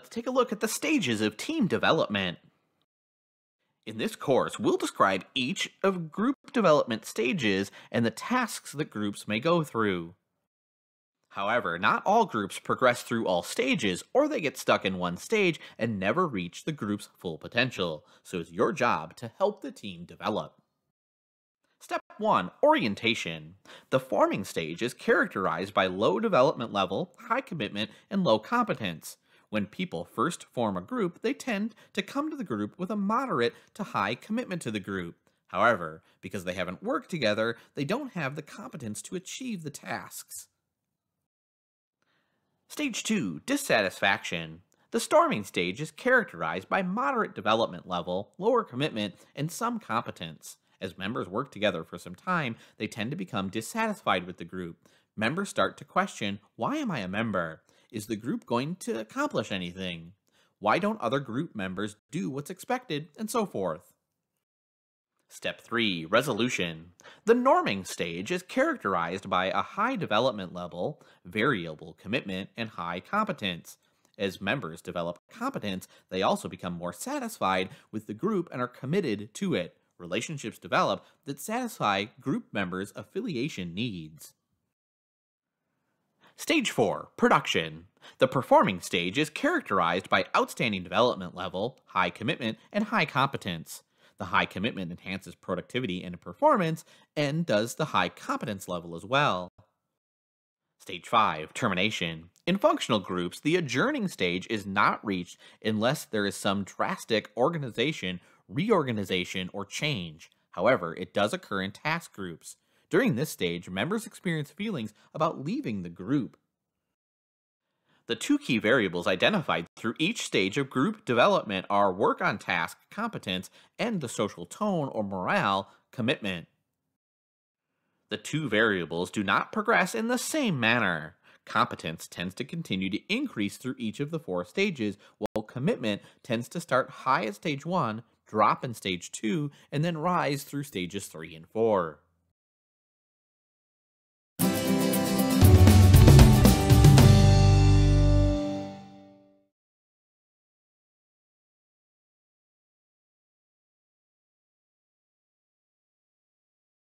let's take a look at the stages of team development. In this course, we'll describe each of group development stages and the tasks that groups may go through. However, not all groups progress through all stages, or they get stuck in one stage and never reach the group's full potential, so it's your job to help the team develop. Step 1. Orientation. The forming stage is characterized by low development level, high commitment, and low competence. When people first form a group, they tend to come to the group with a moderate to high commitment to the group. However, because they haven't worked together, they don't have the competence to achieve the tasks. Stage 2. Dissatisfaction. The storming stage is characterized by moderate development level, lower commitment, and some competence. As members work together for some time, they tend to become dissatisfied with the group. Members start to question, why am I a member? Is the group going to accomplish anything? Why don't other group members do what's expected? And so forth. Step 3. Resolution. The norming stage is characterized by a high development level, variable commitment, and high competence. As members develop competence, they also become more satisfied with the group and are committed to it. Relationships develop that satisfy group members' affiliation needs. Stage 4. Production. The performing stage is characterized by outstanding development level, high commitment, and high competence. The high commitment enhances productivity and performance, and does the high competence level as well. Stage 5. Termination. In functional groups, the adjourning stage is not reached unless there is some drastic organization, reorganization, or change. However, it does occur in task groups. During this stage, members experience feelings about leaving the group. The two key variables identified through each stage of group development are work on task competence and the social tone or morale commitment. The two variables do not progress in the same manner. Competence tends to continue to increase through each of the four stages, while commitment tends to start high at stage 1, drop in stage 2, and then rise through stages 3 and 4.